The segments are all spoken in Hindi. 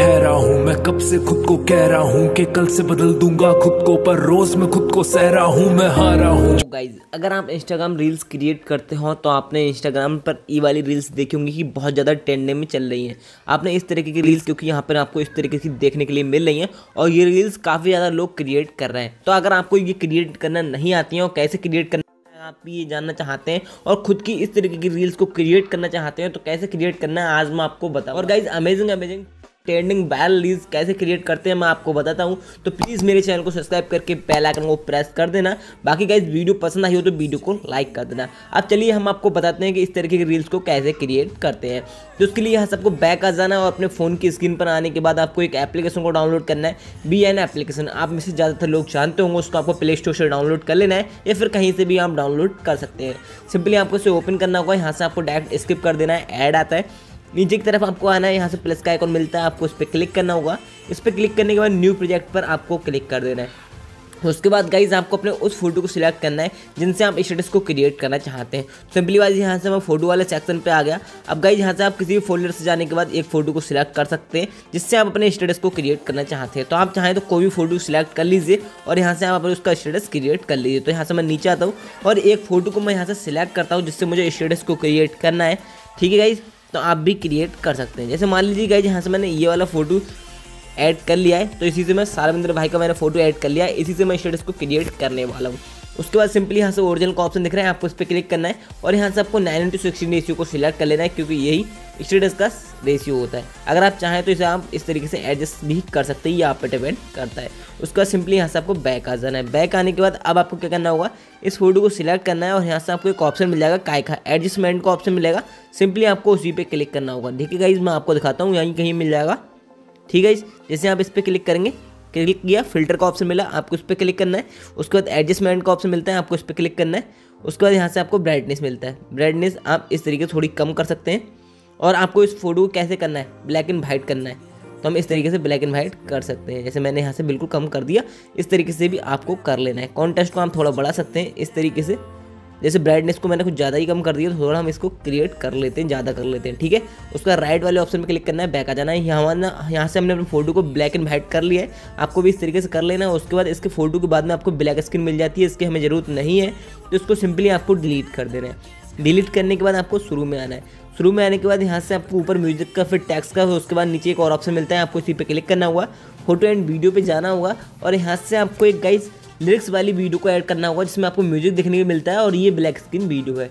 ठहरा हूँ मैं कब से खुद को कह रहा हूँ कि कल से बदल दूंगा खुद को, पर रोज मैं खुद को सह रहा हूँ, मैं हारा हूँ। गाइज अगर आप इंस्टाग्राम रील्स क्रिएट करते हो तो आपने इंस्टाग्राम पर ये वाली रील्स देखी होंगी कि बहुत ज़्यादा ट्रेंडिंग में चल रही हैं। आपने इस तरीके की रील्स, क्योंकि यहाँ पर आपको इस तरीके की देखने के लिए मिल रही हैं और ये रील्स काफ़ी ज़्यादा लोग क्रिएट कर रहे हैं। तो अगर आपको ये क्रिएट करना नहीं आती है और कैसे क्रिएट करना आप भी ये जानना चाहते हैं और खुद की इस तरीके की रील्स को क्रिएट करना चाहते हैं तो कैसे क्रिएट करना है आज मैं आपको बताऊँ। और guys amazing trending viral reels कैसे क्रिएट करते हैं मैं आपको बताता हूँ। तो प्लीज़ मेरे चैनल को सब्सक्राइब करके बेल आइकन को प्रेस कर देना। बाकी गाइस वीडियो पसंद आई हो तो वीडियो को लाइक कर देना। अब चलिए हम आपको बताते हैं कि इस तरीके के रील्स को कैसे क्रिएट करते हैं। तो उसके लिए यहाँ सबको बैक आ जाना और अपने फ़ोन की स्क्रीन पर आने के बाद आपको एक एप्लीकेशन को डाउनलोड करना है, BN एप्लीकेशन। आप में से ज़्यादातर लोग जानते होंगे, उसको आपको प्ले स्टोर से डाउनलोड कर लेना है या फिर कहीं से भी आप डाउनलोड कर सकते हैं। सिंपली आपको इसे ओपन करना होगा, यहाँ से आपको डायरेक्ट स्किप कर देना है। ऐड आता है, नीचे की तरफ आपको आना है, यहाँ से प्लस का आइकॉन मिलता है, आपको इस पर क्लिक करना होगा। इस पर क्लिक करने के बाद न्यू प्रोजेक्ट पर आपको क्लिक कर देना है। उसके बाद गाइज आपको अपने उस फोटो को सिलेक्ट करना है जिनसे आप स्टेटस को क्रिएट करना चाहते हैं। सिंपली वाइज यहाँ से मैं फोटो वाले सेक्शन पे आ गया। अब गाइज यहाँ से आप किसी भी फोल्डर से जाने के बाद एक फोटो को सिलेक्ट कर सकते हैं जिससे आप अपने स्टेटस को क्रिएट करना चाहते हैं। तो आप चाहें तो कोई भी फोटो सिलेक्ट कर लीजिए और यहाँ से आप अपने उसका स्टेटस क्रिएट कर लीजिए। तो यहाँ से मैं नीचे आता हूँ और एक फोटो को मैं यहाँ से सिलेक्ट करता हूँ जिससे मुझे स्टेटस को क्रिएट करना है। ठीक है गाइज, तो आप भी क्रिएट कर सकते हैं। जैसे मान लीजिए गाइज यहाँ से मैंने ये वाला फोटो ऐड कर लिया है, तो इसी से मैं सारवेंद्र भाई का मैंने फोटो ऐड कर लिया है, इसी से मैं स्टेटस को क्रिएट करने वाला हूँ। उसके बाद सिंपली यहाँ से ओरिजिनल का ऑप्शन दिख रहा है, आपको इस पर क्लिक करना है और यहाँ से आपको 9:16 रेशियो को सिलेक्ट कर लेना है क्योंकि यही स्टेटस का रेशियो होता है। अगर आप चाहें तो इसे आप इस तरीके से एडजस्ट भी कर सकते हैं, ये आप पर डिपेंड करता है। उसके बाद सिंपली यहाँ से आपको बैक आ जाना है। बैक आने के बाद अब आपको क्या करना होगा, इस फोटो को सिलेक्ट करना है और यहाँ से आपको एक ऑप्शन मिल जाएगा काय का एडजस्टमेंट का ऑप्शन मिलेगा, सिंपली आपको उसी पर क्लिक करना होगा। ठीक है गाइज, मैं आपको दिखाता हूँ, यहीं कहीं मिल जाएगा। ठीक है, जैसे आप इस पर क्लिक करेंगे, क्लिक किया, फिल्टर का ऑप्शन मिला, आपको उस पर क्लिक करना है। उसके बाद एडजस्टमेंट का ऑप्शन मिलता है, आपको इस पर क्लिक करना है। उसके बाद यहाँ से आपको ब्राइटनेस मिलता है, ब्राइटनेस आप इस तरीके से थोड़ी कम कर सकते हैं। और आपको इस फोटो को कैसे करना है, ब्लैक एंड वाइट करना है, तो हम इस तरीके से ब्लैक एंड वाइट कर सकते हैं। जैसे मैंने यहाँ से बिल्कुल कम कर दिया, इस तरीके से भी आपको कर लेना है। कॉन्ट्रास्ट को हम थोड़ा बढ़ा सकते हैं इस तरीके से, जैसे ब्राइटनेस को मैंने कुछ ज़्यादा ही कम कर दिया, थोड़ा हम इसको क्रिएट कर लेते हैं, ज़्यादा कर लेते हैं। ठीक है, उसका राइट वाले ऑप्शन पे क्लिक करना है, बैक आ जाना है। यहाँ से हमने अपने फोटो को ब्लैक एंड वाइट कर लिया है, आपको भी इस तरीके से कर लेना है। उसके बाद इसके फोटो के बाद में आपको ब्लैक स्क्रीन मिल जाती है, इसकी हमें ज़रूरत नहीं है, तो इसको सिंपली आपको डिलीट कर देना है। डिलीट करने के बाद आपको शुरू में आना है। शुरू में आने के बाद यहाँ से आपको ऊपर म्यूजिक का, फिर टैक्स का, उसके बाद नीचे एक और ऑप्शन मिलता है, आपको इसी पर क्लिक करना होगा। फोटो एंड वीडियो पर जाना होगा और यहाँ से आपको एक गाइज लिरिक्स वाली वीडियो को ऐड करना होगा जिसमें आपको म्यूजिक देखने को मिलता है और ये ब्लैक स्क्रीन वीडियो है।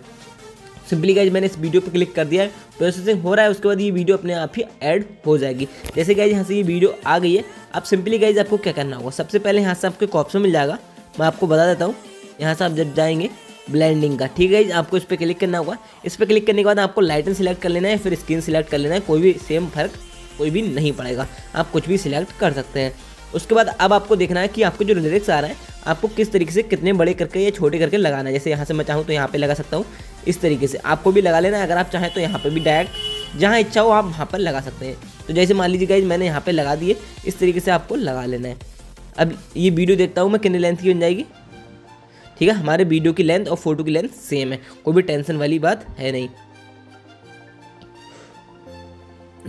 सिंपली गाइज मैंने इस वीडियो पर क्लिक कर दिया है, प्रोसेसिंग हो रहा है, उसके बाद ये वीडियो अपने आप ही ऐड हो जाएगी। जैसे गाइज यहाँ से ये वीडियो आ गई है, अब सिंपली गाइज आपको क्या करना होगा, सबसे पहले यहाँ से आपको एक ऑप्शन मिल जाएगा, मैं आपको बता देता हूँ। यहाँ से आप जब जाएंगे ब्लेंडिंग का, ठीक है, आपको इस पर क्लिक करना होगा। इस पर क्लिक करने के बाद आपको लाइटन सिलेक्ट कर लेना है, फिर स्क्रीन सिलेक्ट कर लेना है, कोई भी सेम फर्क कोई भी नहीं पड़ेगा, आप कुछ भी सिलेक्ट कर सकते हैं। उसके बाद अब आपको देखना है कि आपको जो लिरिक्स आ रहा है आपको किस तरीके से कितने बड़े करके या छोटे करके लगाना है। जैसे यहाँ से मैं चाहूँ तो यहाँ पे लगा सकता हूँ, इस तरीके से आपको भी लगा लेना है। अगर आप चाहें तो यहाँ पे भी डायरेक्ट जहाँ इच्छा हो आप वहाँ पर लगा सकते हैं। तो जैसे मान लीजिए गाइज मैंने यहाँ पर लगा दिए, इस तरीके से आपको लगा लेना है। अब ये वीडियो देखता हूँ मैं कितने लेंथ की बन जाएगी। ठीक है, हमारे वीडियो की लेंथ और फोटो की लेंथ सेम है, कोई भी टेंशन वाली बात है नहीं।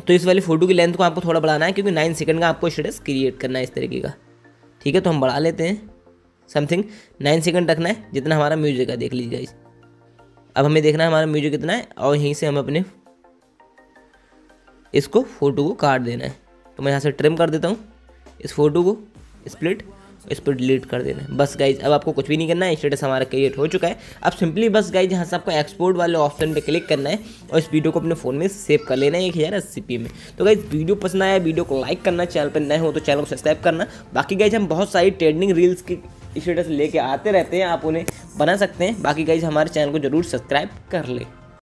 तो इस वाली फोटो की लेंथ को आपको थोड़ा बढ़ाना है क्योंकि 9 सेकंड का आपको स्टेटस क्रिएट करना है इस तरीके का। ठीक है, तो हम बढ़ा लेते हैं, समथिंग 9 सेकंड रखना है जितना हमारा म्यूजिक है। देख लीजिए गाइस, अब हमें देखना है हमारा म्यूजिक कितना है और यहीं से हम अपने इसको फोटो को काट देना है। तो मैं यहाँ से ट्रिम कर देता हूँ इस फोटो को, स्प्लिट, इस पर डिलीट कर देना है। बस गाइज अब आपको कुछ भी नहीं करना है, स्टेटस हमारा क्रिएट हो चुका है। अब सिंपली बस गाइज यहाँ से आपको एक्सपोर्ट वाले ऑप्शन पे क्लिक करना है और इस वीडियो को अपने फ़ोन में सेव कर लेना है 1080p में। तो गाइज वीडियो पसंद आया वीडियो को लाइक करना, चैनल पर नए हो तो चैनल को सब्सक्राइब करना। बाकी गाइज हम बहुत सारी ट्रेंडिंग रील्स की स्टेटस लेके आते रहते हैं, आप उन्हें बना सकते हैं। बाकी गाइज हमारे चैनल को जरूर सब्सक्राइब कर लें।